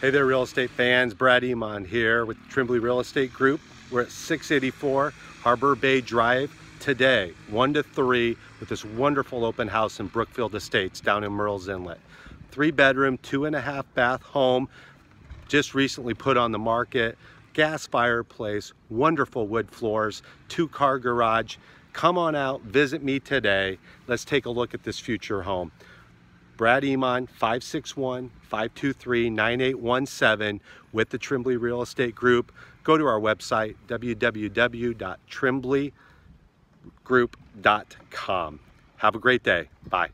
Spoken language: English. Hey there, real estate fans. Brad Eamon here with Trembley Real Estate Group. We're at 684 Harbor Bay Drive today, 1 to 3, with this wonderful open house in Brookfield Estates down in Murrells Inlet. 3-bedroom, 2.5-bath home, just recently put on the market. Gas fireplace, wonderful wood floors, 2-car garage. Come on out, visit me today. Let's take a look at this future home. Brad Eamon, 561-523-9817 with the Trembley Real Estate Group. Go to our website, www.trembleygroup.com. Have a great day. Bye.